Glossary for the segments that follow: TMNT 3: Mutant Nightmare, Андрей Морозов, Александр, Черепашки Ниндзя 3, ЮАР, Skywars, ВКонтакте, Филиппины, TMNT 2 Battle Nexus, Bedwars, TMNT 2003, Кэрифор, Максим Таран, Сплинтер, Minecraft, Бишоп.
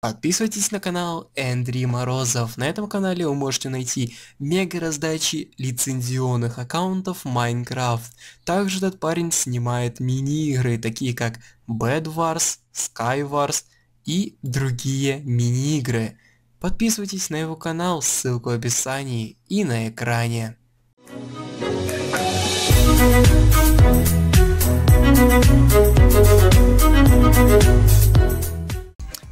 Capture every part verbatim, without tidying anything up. Подписывайтесь на канал Андрей Морозов. На этом канале вы можете найти мега раздачи лицензионных аккаунтов Minecraft. Также этот парень снимает мини-игры, такие как Bedwars, Skywars и другие мини-игры. Подписывайтесь на его канал, ссылка в описании и на экране.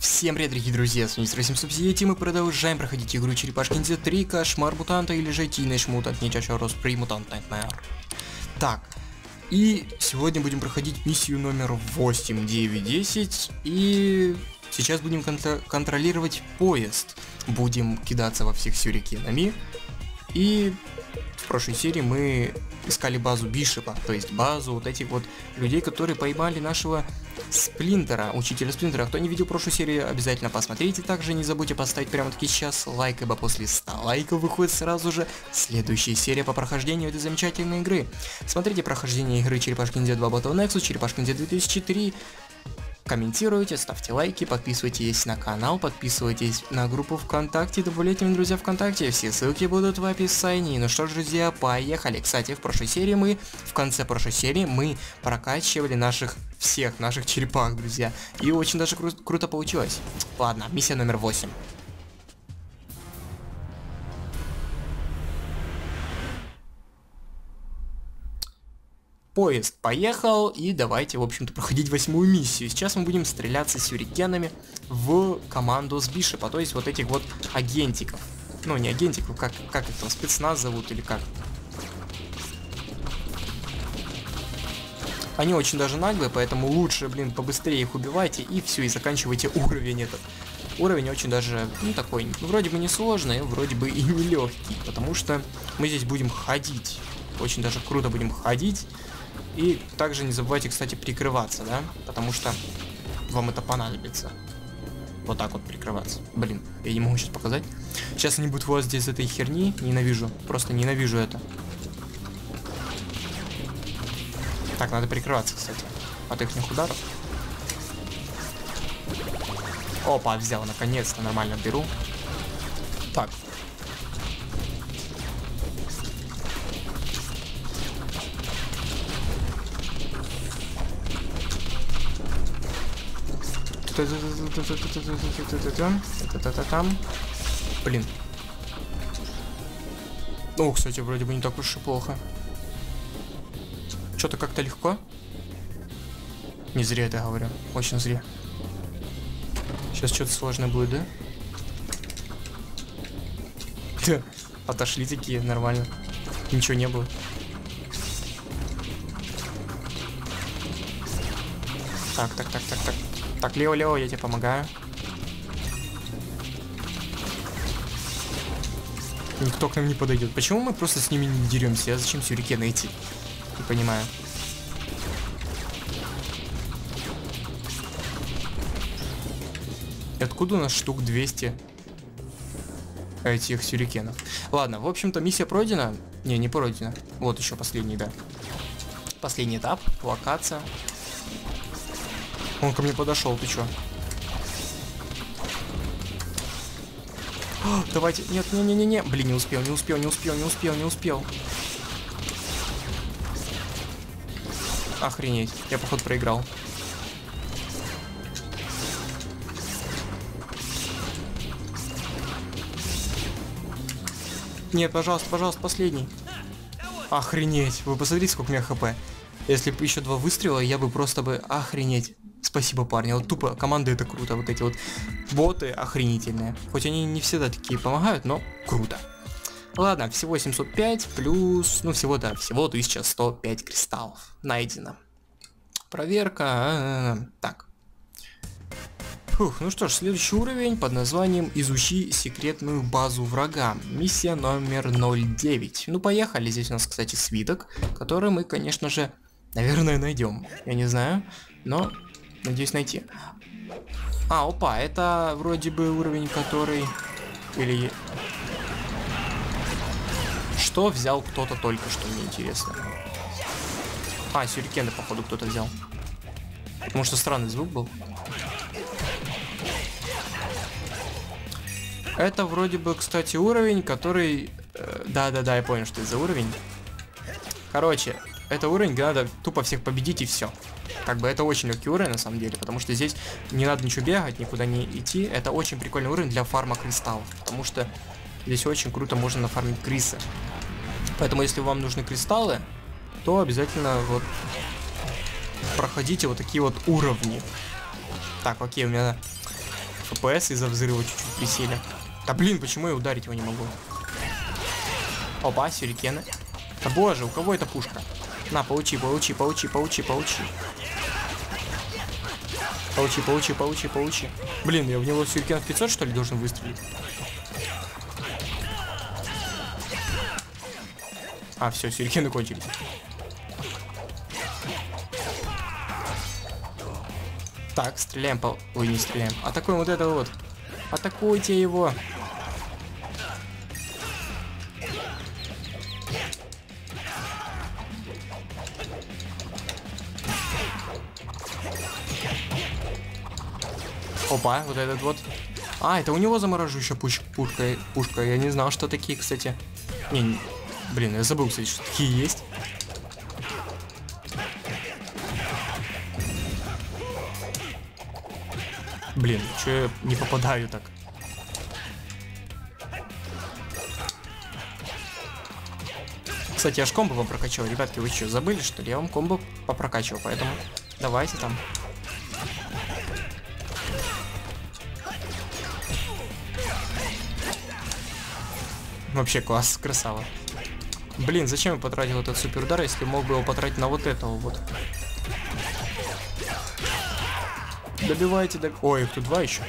Всем привет, дорогие друзья, с вами Максим Таран, и мы продолжаем проходить игру Черепашки Ниндзя три, Кошмар Мутанта или же Teenage Mutant Mutant Nightmare. Так, и сегодня будем проходить миссию номер восемь, девять, десять, и сейчас будем контр контролировать поезд. Будем кидаться во всех сюрикенами, и в прошлой серии мы искали базу Бишопа, то есть базу вот этих вот людей, которые поймали нашего Сплинтера, учителя Сплинтера. Кто не видел прошлую серию, обязательно посмотрите. Также не забудьте поставить прямо таки сейчас лайк, ибо после ста лайков выходит сразу же следующая серия по прохождению этой замечательной игры. Смотрите прохождение игры Черепашки Ниндзя два Battle Nexus, Черепашки Ниндзя две тысячи три. Комментируйте, ставьте лайки, подписывайтесь на канал, подписывайтесь на группу ВКонтакте, добавляйте меня, друзья, ВКонтакте, все ссылки будут в описании. Ну что ж, друзья, поехали. Кстати, в прошлой серии мы, в конце прошлой серии мы прокачивали наших, всех наших черепах, друзья. И очень даже кру круто получилось. Ладно, миссия номер восемь. Поезд поехал, и давайте, в общем-то, проходить восьмую миссию. Сейчас мы будем стреляться сюрикенами в команду с Бишопа, то есть вот этих вот агентиков. Ну, не агентиков, как, как их там, спецназ зовут или как? Они очень даже наглые, поэтому лучше, блин, побыстрее их убивайте, и все, и заканчивайте уровень этот. Уровень очень даже, ну, такой, вроде бы не сложный, вроде бы и не легкий, потому что мы здесь будем ходить. Очень даже круто будем ходить. И также не забывайте, кстати, прикрываться, да? Потому что вам это понадобится. Вот так вот прикрываться. Блин, я не могу сейчас показать. Сейчас они будут у вас здесь этой херни. Ненавижу. Просто ненавижу это. Так, надо прикрываться, кстати. От ихних ударов. Опа, взял, наконец-то. Нормально беру. Так. Там. Блин. О, кстати, вроде бы не так уж и плохо. Что-то как-то легко. Не зря это говорю. Очень зря. Сейчас что-то сложное будет, да? Отошли такие, нормально. Ничего не было. Так, так, так, так, так. Так, Лео-Лео, я тебе помогаю. Никто к нам не подойдет. Почему мы просто с ними не деремся? А зачем сюрикены идти? Не понимаю. И откуда у нас штук двести этих сюрикенов? Ладно, в общем-то, миссия пройдена. Не, не пройдена. Вот еще последний, да. Последний этап. Локация. Он ко мне подошел, ты чё? О, давайте. Нет, не-не-не-не. Блин, не успел, не успел, не успел, не успел, не успел. Охренеть. Я, походу, проиграл. Нет, пожалуйста, пожалуйста, последний. Охренеть. Вы посмотрите, сколько у меня хп. Если бы еще два выстрела, я бы просто бы... Охренеть. Спасибо, парни. Вот тупо команды, это круто. Вот эти вот боты охренительные. Хоть они не всегда такие помогают, но круто. Ладно, всего семьсот пять плюс... Ну, всего-то, всего тысяча сто пять кристаллов найдено. Проверка. А -а -а. Так. Фух, ну что ж, следующий уровень под названием «Изучи секретную базу врага». Миссия номер ноль девять. Ну, поехали. Здесь у нас, кстати, свиток, который мы, конечно же, наверное, найдем. Я не знаю, но... Надеюсь найти. А, опа, это вроде бы уровень, который... Или... Что взял кто-то только что, мне интересно. А, сюрикены, походу, кто-то взял. Потому что странный звук был. Это вроде бы, кстати, уровень, который... Да-да-да, я понял, что это за уровень. Короче, это уровень, где надо тупо всех победить и все. Как бы это очень легкий уровень, на самом деле, потому что здесь не надо ничего бегать, никуда не идти. Это очень прикольный уровень для фарма кристаллов, потому что здесь очень круто можно нафармить крисы. Поэтому, если вам нужны кристаллы, то обязательно вот проходите вот такие вот уровни. Так, окей, у меня эф пи эс из-за взрыва чуть-чуть присели. Да блин, почему я ударить его не могу? Опа, сюрикены. Да боже, у кого эта пушка? На, получи, получи, получи, получи, получи. Получи, получи, получи, получи. Блин, я в него сюрикен в пятьсот, что ли, должен выстрелить? А, все, сюрикены кончились. Так, стреляем по... Ой, не стреляем. Атакуем вот это вот. Атакуйте его. Опа, вот этот вот. А, это у него замораживающая пушка. Пушка. Я не знал, что такие, кстати. Не, не... Блин, я забыл, кстати, что такие есть. Блин, что я не попадаю так? Кстати, я ж комбо вам прокачивал. Ребятки, вы что, забыли, что ли? Я вам комбо попрокачивал, поэтому давайте там. Вообще класс, красава. Блин, зачем я потратил этот суперудар, если мог бы его потратить на вот этого вот? Добивайте, доб... Ой, их тут два еще.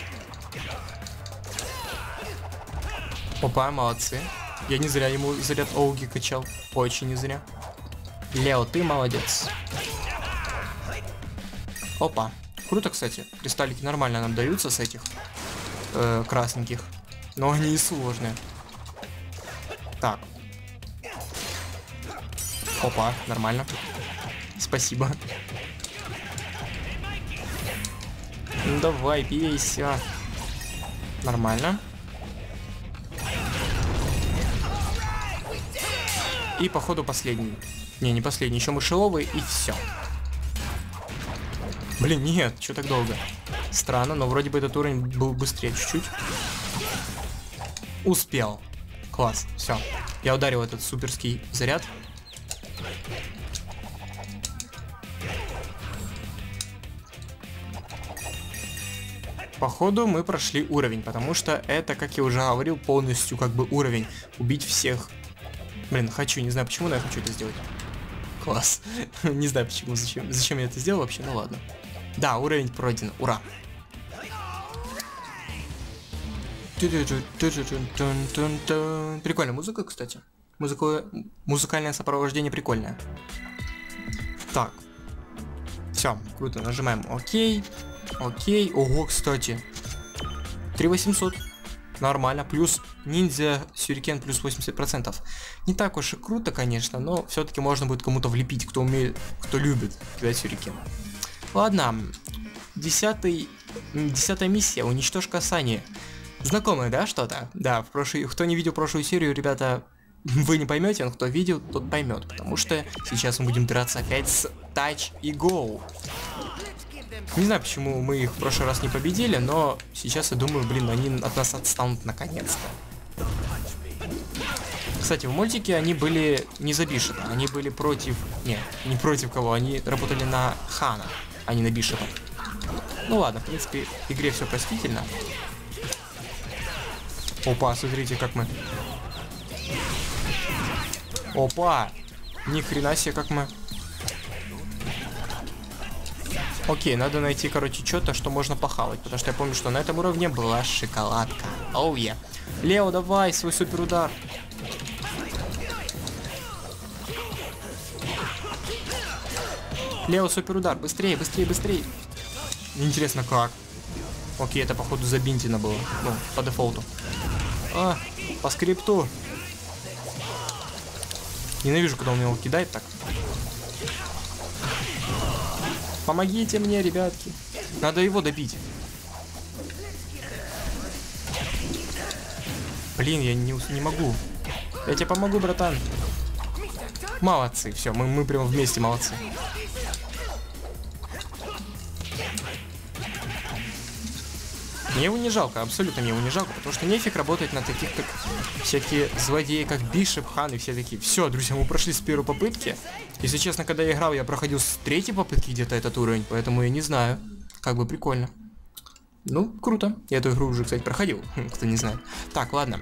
Опа, молодцы. Я не зря ему заряд Оуги качал. Очень не зря. Лео, ты молодец. Опа. Круто, кстати. Кристаллики нормально нам даются с этих э, красненьких. Но они и сложные. Так. Опа, нормально. Спасибо. Ну давай, бейся. Нормально. И походу последний. Не, не последний, еще мышеловый и все. Блин, нет, что так долго? Странно, но вроде бы этот уровень был быстрее чуть-чуть. Успел. Класс, все. Я ударил этот суперский заряд. Походу мы прошли уровень, потому что это, как я уже говорил, полностью как бы уровень. Убить всех. Блин, хочу, не знаю почему, но я хочу это сделать. Класс. Не знаю почему, зачем, зачем я это сделал вообще, ну ладно. Да, уровень пройден, ура. Прикольная музыка, кстати. Музыка... Музыкальное сопровождение прикольное. Так. Все, круто, нажимаем ОК. Окей, ого, кстати. три тысячи восемьсот. Нормально, плюс ниндзя сюрикен плюс восемьдесят процентов. Не так уж и круто, конечно, но все-таки можно будет кому-то влепить, кто умеет, кто любит кидать сюрикен. Ладно, десятый, десятая миссия, уничтожь касание. Знакомое, да, что-то? Да, в прошлый, кто не видел прошлую серию, ребята, вы не поймете, но кто видел, тот поймет, потому что сейчас мы будем драться опять с Touch и Go. Не знаю, почему мы их в прошлый раз не победили, но сейчас я думаю, блин, они от нас отстанут наконец-то. Кстати, в мультике они были не за Бишопа, они были против... Не, не против кого, они работали на Хана, а не на Бишопа. Ну ладно, в принципе, в игре все простительно. Опа, смотрите, как мы... Опа! Ни хрена себе, как мы... Окей, надо найти, короче, что-то, что можно похавать, потому что я помню, что на этом уровне была шоколадка. Оу, oh, yeah. Лео, давай, свой суперудар. Лео, суперудар, быстрее, быстрее, быстрее. Интересно, как? Окей, это, походу, забинтено было. Ну, по дефолту. А, по скрипту. Ненавижу, когда он его кидает так. Помогите мне, ребятки. Надо его добить. Блин, я не, не могу. Я тебе помогу, братан. Молодцы, все, мы, мы прям вместе молодцы. Мне его не жалко, абсолютно мне его не жалко, потому что нефиг работать на таких, как всякие злодеи, как Бишоп, Хан и все такие. Все, друзья, мы прошли с первой попытки. Если честно, когда я играл, я проходил с третьей попытки где-то этот уровень, поэтому я не знаю. Как бы прикольно. Ну, круто. Я эту игру уже, кстати, проходил, кто не знает. Так, ладно.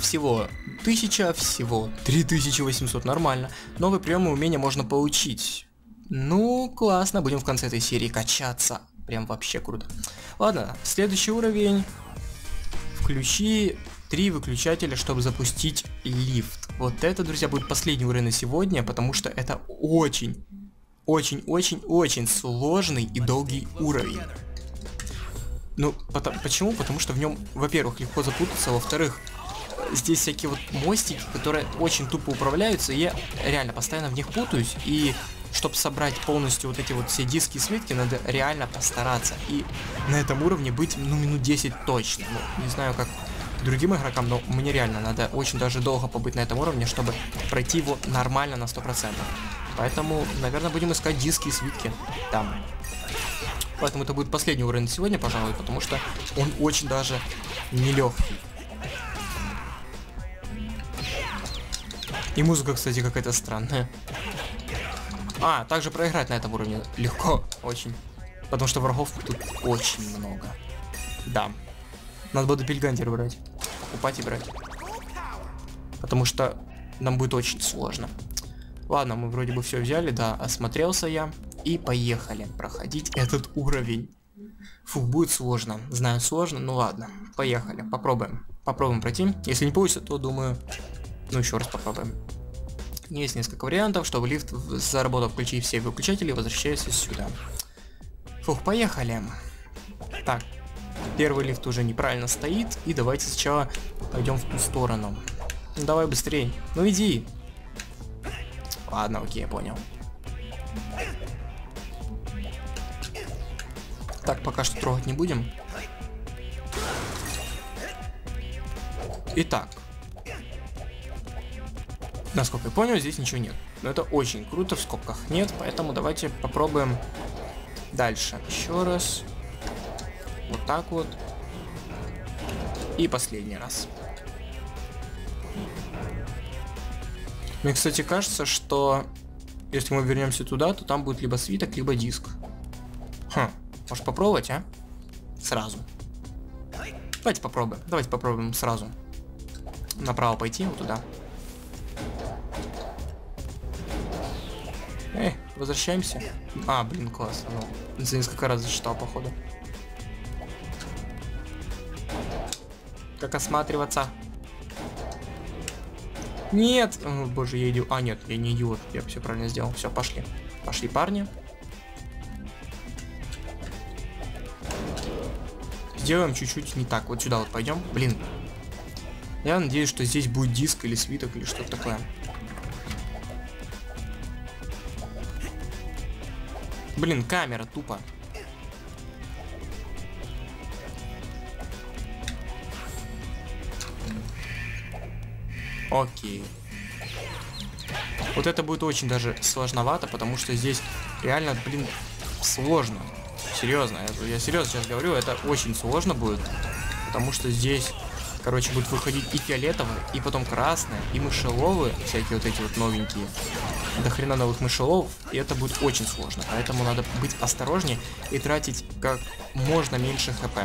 Всего тысяча, всего три тысячи восемьсот, нормально. Новые приемы и умения можно получить. Ну, классно, будем в конце этой серии качаться. Прям вообще круто. Ладно, следующий уровень. Включи три выключателя, чтобы запустить лифт. Вот это, друзья, будет последний уровень на сегодня, потому что это очень, очень-очень-очень сложный и долгий уровень. Ну, потому, почему? Потому что в нем, во-первых, легко запутаться, во-вторых, здесь всякие вот мостики, которые очень тупо управляются, и я реально постоянно в них путаюсь, и... Чтобы собрать полностью вот эти вот все диски и свитки, надо реально постараться. И на этом уровне быть, ну, минут десять точно. Ну, не знаю, как другим игрокам, но мне реально надо очень даже долго побыть на этом уровне, чтобы пройти его нормально на сто процентов. Поэтому, наверное, будем искать диски и свитки там. Поэтому это будет последний уровень сегодня, пожалуй, потому что он очень даже нелегкий. И музыка, кстати, какая-то странная. А, также проиграть на этом уровне легко, очень. Потому что врагов тут очень много. Да. Надо будет пельгантер брать. Покупать и брать. Потому что нам будет очень сложно. Ладно, мы вроде бы все взяли, да, осмотрелся я. И поехали проходить этот уровень. Фу, будет сложно. Знаю, сложно, ну ладно. Поехали, попробуем. Попробуем пройти. Если не получится, то думаю... Ну, еще раз попробуем. Есть несколько вариантов, чтобы лифт заработал, включи все выключатели, возвращайся сюда. Фух, поехали. Так, первый лифт уже неправильно стоит, и давайте сначала пойдем в ту сторону. Ну, давай быстрее. Ну иди. Ладно, окей, я понял. Так, пока что трогать не будем. Итак. Насколько я понял, здесь ничего нет. Но это очень круто, в скобках нет, поэтому давайте попробуем дальше. Еще раз. Вот так вот. И последний раз. Мне, кстати, кажется, что если мы вернемся туда, то там будет либо свиток, либо диск. Хм, может попробовать, а? Сразу. Давайте попробуем. Давайте попробуем сразу. Направо пойти, вот туда. Эй, возвращаемся. А, блин, класс. Ну, за несколько раз зачитал, походу. Как осматриваться? Нет! О, боже, я идиот. А, нет, я не идиот. Я все правильно сделал. Все, пошли. Пошли, парни. Сделаем чуть-чуть не так. Вот сюда вот пойдем. Блин. Я надеюсь, что здесь будет диск или свиток или что-то такое. Блин, камера тупо. Окей. Вот это будет очень даже сложновато, потому что здесь реально, блин, сложно. Серьезно, я, я серьезно сейчас говорю, это очень сложно будет, потому что здесь, короче, будут выходить и фиолетовые, и потом красные, и мышеловые, всякие вот эти вот новенькие. До хрена новых мышелов, и это будет очень сложно, поэтому надо быть осторожнее и тратить как можно меньше хп,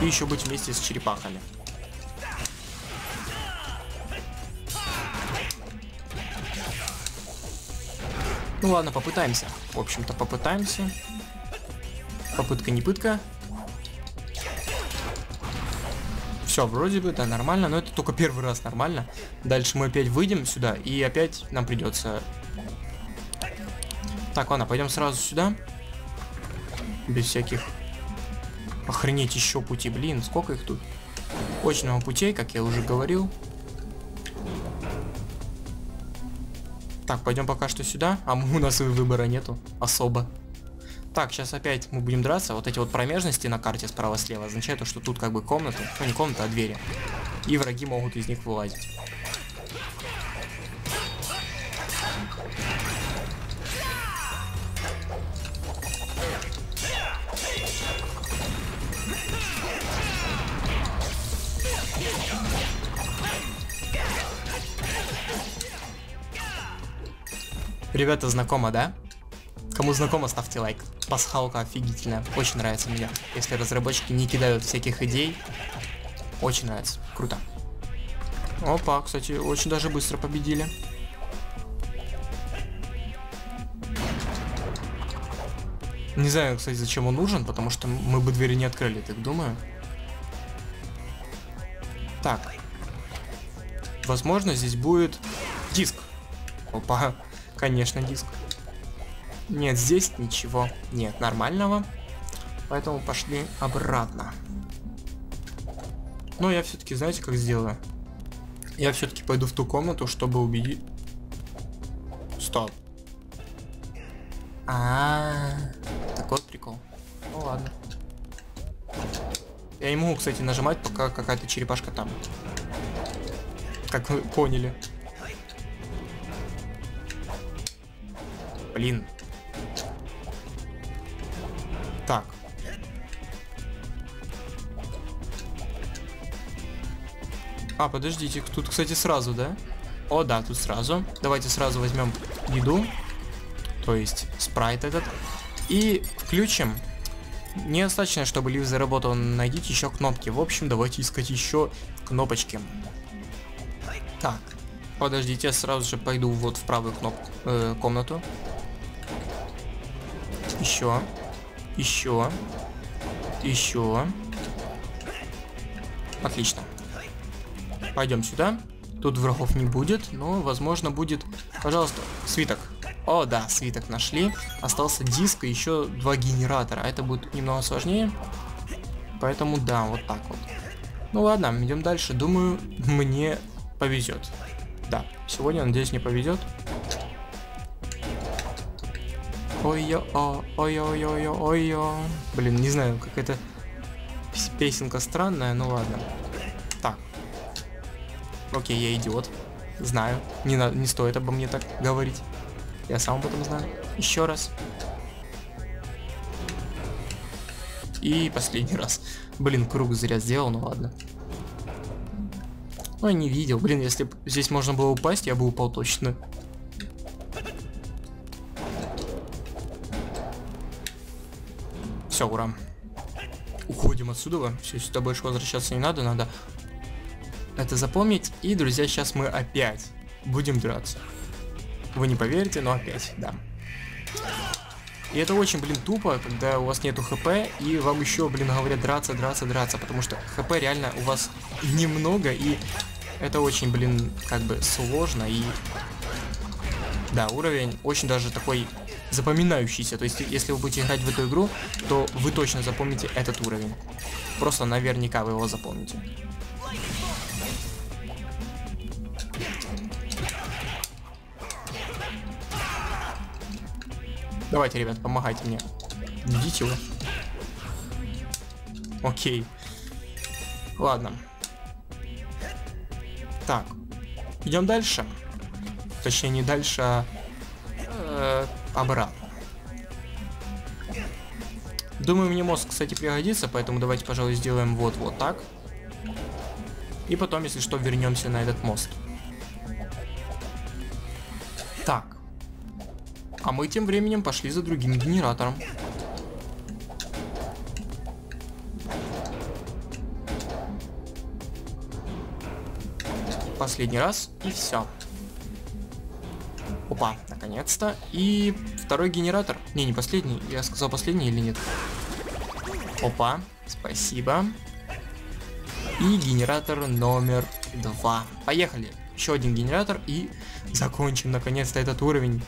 и еще быть вместе с черепахами. Ну ладно, попытаемся, в общем-то попытаемся, попытка не пытка. Все, вроде бы, да, нормально, но это только первый раз нормально. Дальше мы опять выйдем сюда, и опять нам придется... Так, ладно, пойдем сразу сюда. Без всяких... Охренеть, еще пути, блин, сколько их тут? Очень много путей, как я уже говорил. Так, пойдем пока что сюда, а у нас и выбора нету особо. Так, сейчас опять мы будем драться. Вот эти вот промежности на карте справа-слева означают, что тут как бы комната, ну не комната, а двери. И враги могут из них вылазить. Ребята, знакомо, да? Кому знакомо, ставьте лайк. Пасхалка офигительная. Очень нравится мне. Если разработчики не кидают всяких идей, очень нравится. Круто. Опа, кстати, очень даже быстро победили. Не знаю, кстати, зачем он нужен, потому что мы бы двери не открыли, так думаю. Так. Возможно, здесь будет диск. Опа. Конечно, диск. Нет, здесь ничего нет нормального. Поэтому пошли обратно. Но я все-таки, знаете, как сделаю? Я все-таки пойду в ту комнату, чтобы убедить... Стоп. А-а-а. Такой вот прикол. Ну ладно. Я не могу, кстати, нажимать, пока какая-то черепашка там. Как вы поняли. Блин. Так. А, подождите, тут, кстати, сразу, да? О, да, тут сразу. Давайте сразу возьмем еду. То есть спрайт этот. И включим. Недостаточно, чтобы лифт заработал. Найдите еще кнопки. В общем, давайте искать еще кнопочки. Так. Подождите, я сразу же пойду вот в правую кнопку, э, комнату. Еще, еще, еще. Отлично. Пойдем сюда. Тут врагов не будет, но, возможно, будет... Пожалуйста, свиток. О, да, свиток нашли. Остался диск и еще два генератора. Это будет немного сложнее. Поэтому, да, вот так вот. Ну ладно, идем дальше. Думаю, мне повезет. Да, сегодня, надеюсь, не повезет. Ой-ой-ой-ой-ой-ой-ой. Блин, не знаю, какая-то песенка странная, ну ладно. Так. Окей, я идиот. Знаю. Не, на... не стоит обо мне так говорить. Я сам об этом знаю. Еще раз. И последний раз. Блин, круг зря сделал, ну ладно. Ну, я не видел. Блин, если бы здесь можно было упасть, я бы упал точно. Все, ура. Уходим отсюда. Все, сюда больше возвращаться не надо. Надо это запомнить. И, друзья, сейчас мы опять будем драться. Вы не поверите, но опять, да. И это очень, блин, тупо, когда у вас нету хп, и вам еще, блин, говорят драться, драться, драться. Потому что хп реально у вас немного, и это очень, блин, как бы сложно. И да, уровень очень даже такой... запоминающийся, то есть если вы будете играть в эту игру, то вы точно запомните этот уровень, просто наверняка вы его запомните. Давайте, ребят, помогайте мне, идите его. Окей, ладно. Так, идем дальше, точнее не дальше, а э обратно. Думаю, мне мозг, кстати, пригодится, поэтому давайте, пожалуй, сделаем вот вот так. И потом, если что, вернемся на этот мост. Так. А мы тем временем пошли за другим генератором. Последний раз, и все. Опа, наконец-то. И второй генератор. Не, не последний. Я сказал последний или нет? Опа, спасибо. И генератор номер два. Поехали. Еще один генератор и закончим наконец-то этот уровень.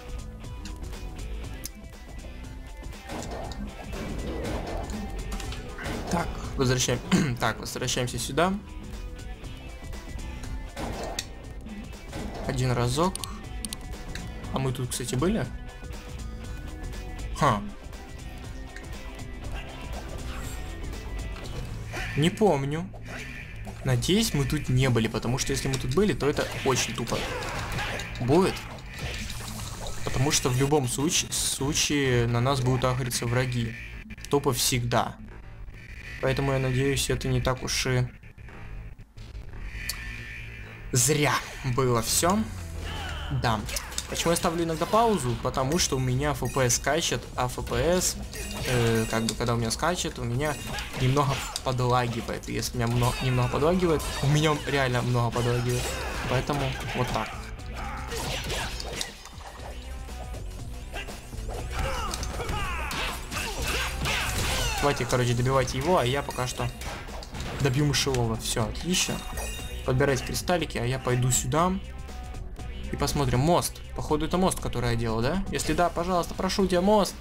Так, возвращаем... так, возвращаемся сюда. Один разок. А мы тут, кстати, были? Ха. Не помню. Надеюсь, мы тут не были, потому что если мы тут были, то это очень тупо будет. Потому что в любом случае, случае на нас будут агриться враги. Тупо всегда. Поэтому я надеюсь, это не так уж и... зря было все. Да. Почему я ставлю иногда паузу? Потому что у меня эф пи эс скачет, а эф пи эс, э, как бы, когда у меня скачет, у меня немного подлагивает. Если меня много, немного подлагивает, у меня реально много подлагивает. Поэтому вот так. Давайте, короче, добивайте его, а я пока что добью мышелова. Все, отлично. Подбирайте кристаллики, а я пойду сюда. И посмотрим. Мост. Походу, это мост, который я делал, да? Если да, пожалуйста, прошу тебя, мост.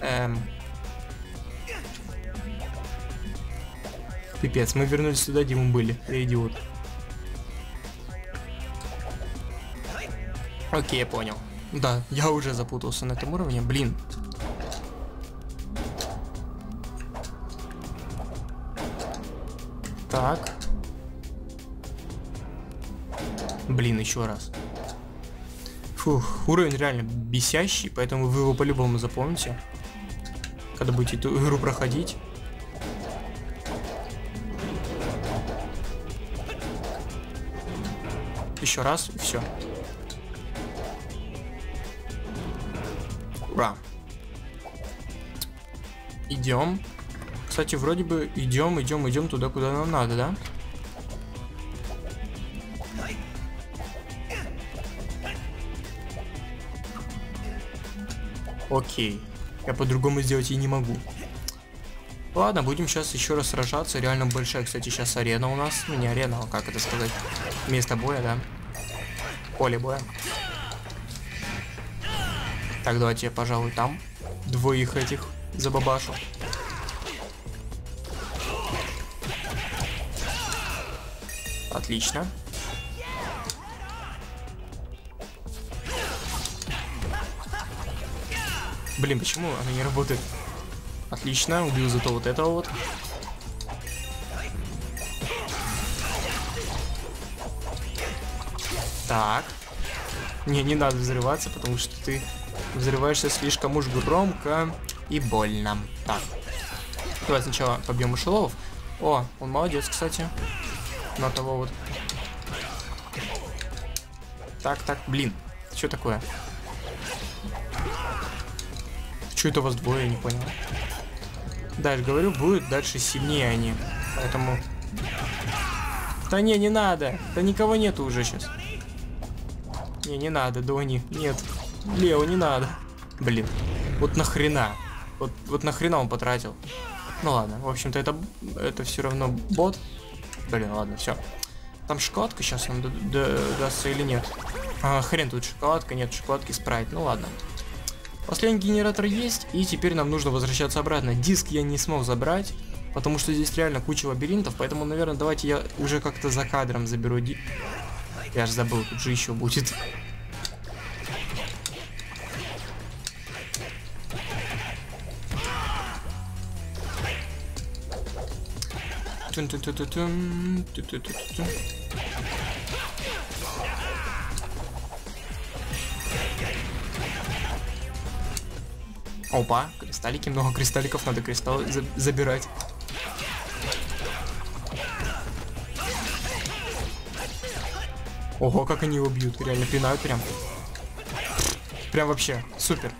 Эм. Пипец, мы вернулись сюда, где мы были. Я идиот. Окей, я понял. Да, я уже запутался на этом уровне. Блин. Так. Блин, еще раз. Фух, уровень реально бесящий, поэтому вы его по-любому запомните, когда будете эту игру проходить. Еще раз, все. Ура. Идем. Кстати, вроде бы идем, идем, идем туда, куда нам надо, да? Окей, я по-другому сделать и не могу. Ладно, будем сейчас еще раз сражаться. Реально большая, кстати, сейчас арена у нас. Не арена, а как это сказать? Место боя, да? Поле боя. Так, давайте я, пожалуй, там двоих этих забабашу. Отлично. Блин, почему она не работает? Отлично, убил зато вот этого вот. Так. Не, не надо взрываться, потому что ты взрываешься слишком уж громко и больно. Так. Давай сначала побьем мышеловов. О, он молодец, кстати. На того вот. Так, так, блин. Что такое? Что это у вас двое, я не понял. Дальше, говорю, будет дальше сильнее они. Поэтому... Да не, не надо. Да никого нету уже сейчас. Не, не надо, Дони. Нет. Лео, не надо. Блин. Вот нахрена. Вот, вот нахрена он потратил. Ну ладно. В общем-то, это, это все равно бот. Блин, ладно, все. Там шоколадка сейчас нам дастся или нет? А, хрен тут шоколадка. Нет, шоколадки, спрайт. Ну ладно. Последний генератор есть, и теперь нам нужно возвращаться обратно. Диск я не смог забрать, потому что здесь реально куча лабиринтов, поэтому, наверное, давайте я уже как-то за кадром заберу диск. Я же забыл, тут же еще будет. Опа, кристаллики, много кристалликов, надо кристаллы за забирать. Ого, как они его бьют, реально пинают прям. Прям вообще, супер.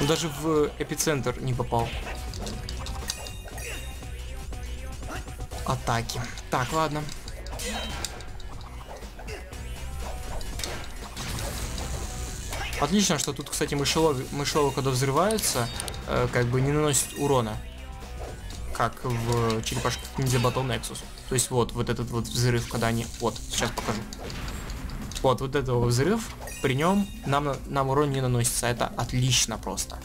Он даже в эпицентр не попал. Атаки. Так, ладно. Отлично, что тут, кстати, мышеловы, мышеловы когда взрываются, э, как бы не наносит урона. Как в Черепашках Ниндзя Battle Nexus. То есть вот, вот этот вот взрыв, когда они... Вот, сейчас покажу. Вот, вот этого взрыв, при нем нам, нам урон не наносится. Это отлично просто.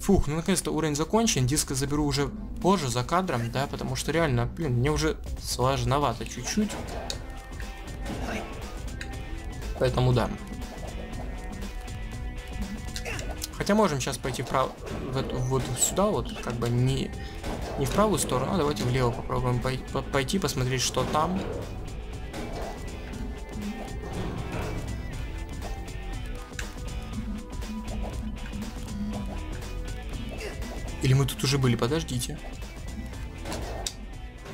Фух, ну наконец-то уровень закончен. Диск я заберу уже позже, за кадром, да, потому что реально, блин, мне уже сложновато чуть-чуть. Поэтому да. Хотя можем сейчас пойти вправо, вот, вот сюда вот, как бы не, не в правую сторону, а давайте влево попробуем пой, по, пойти, посмотреть, что там. Или мы тут уже были, подождите.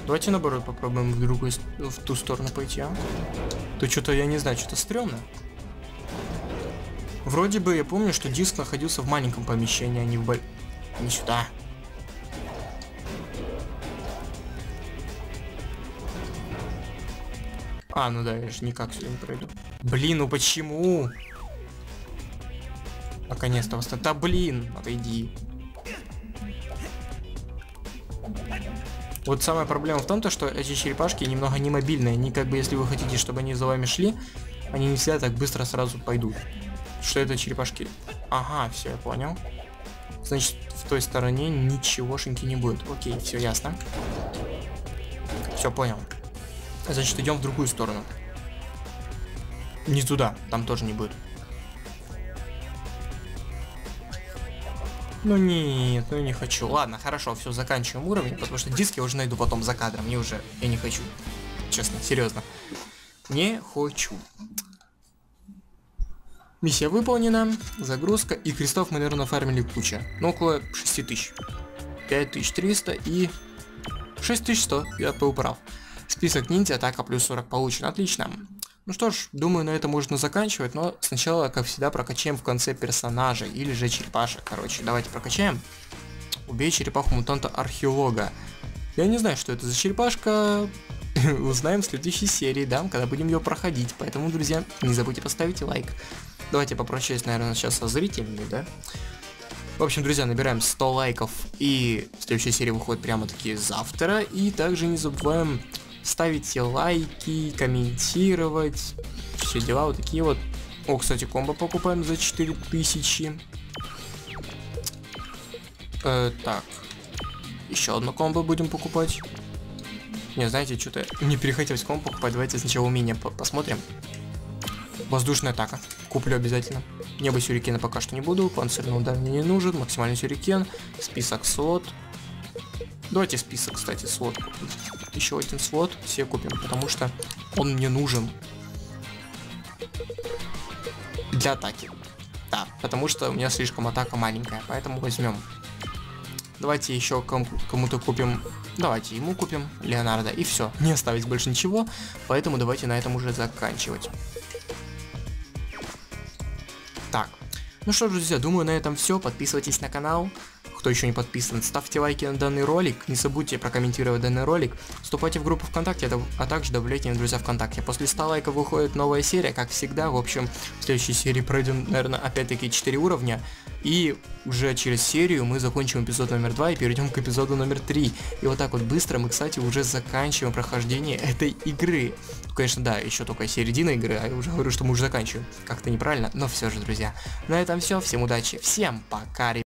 Давайте наоборот попробуем в другую, в ту сторону пойти, а? То что-то, я не знаю, что-то стрёмно. Вроде бы я помню, что диск находился в маленьком помещении, а не в бо... Не сюда. А, ну да, я же никак сюда не пройду. Блин, ну почему? Наконец-то восстан... Да блин, отойди. Вот самая проблема в том, то, что эти черепашки немного не мобильные. Они как бы, если вы хотите, чтобы они за вами шли, они не всегда так быстро сразу пойдут. Что это черепашки? Ага, все, я понял. Значит, в той стороне ничегошеньки не будет. Окей, все ясно. Все понял. Значит, идем в другую сторону. Не туда, там тоже не будет. Ну нет, ну не хочу. Ладно, хорошо, все, заканчиваем уровень, потому что диск я уже найду потом за кадром. Мне уже, я не хочу. Честно, серьезно. Не хочу. Миссия выполнена, загрузка, и крестов мы, наверное, нафармили куча. Ну, около шести тысяч. пять тысяч триста и шесть тысяч сто, я был прав. Список ниндзя, атака плюс сорок получен, отлично. Ну что ж, думаю, на этом можно заканчивать, но сначала, как всегда, прокачаем в конце персонажа, или же черепашек, короче. Давайте прокачаем. Убей черепаху-мутанта-археолога. Я не знаю, что это за черепашка. Узнаем в следующей серии, да, когда будем ее проходить. Поэтому, друзья, не забудьте поставить лайк. Давайте попрощаюсь, наверное, сейчас со зрителями, да? В общем, друзья, набираем сто лайков, и следующая серия выходит прямо-таки завтра. И также не забываем... Ставите лайки, комментировать, все дела вот такие вот. О, кстати, комбо покупаем за четыре тысячи. Э, так, еще одно комбо будем покупать. Не, знаете, что-то не перехотелось комбо покупать. Давайте сначала умение по посмотрим. Воздушная атака. Куплю обязательно. Небо сюрикена пока что не буду. Панцирный удар мне не нужен. Максимальный сюрикен. Список слот. Давайте список, кстати, слот купим. Еще один слот все купим, потому что он мне нужен. Для атаки. Да, потому что у меня слишком атака маленькая, поэтому возьмем. Давайте еще кому-то купим. Давайте ему купим, Леонардо, и все. Не осталось больше ничего, поэтому давайте на этом уже заканчивать. Так. Ну что ж, друзья, думаю, на этом все. Подписывайтесь на канал. Кто еще не подписан, ставьте лайки на данный ролик, не забудьте прокомментировать данный ролик, вступайте в группу ВКонтакте, а также добавляйте меня в друзья ВКонтакте. После ста лайков выходит новая серия, как всегда. В общем, в следующей серии пройдем, наверное, опять-таки четыре уровня, и уже через серию мы закончим эпизод номер два и перейдем к эпизоду номер три. И вот так вот быстро мы, кстати, уже заканчиваем прохождение этой игры. Ну, конечно, да, еще только середина игры, а я уже говорю, что мы уже заканчиваем. Как-то неправильно, но все же, друзья. На этом все, всем удачи, всем пока, ребята.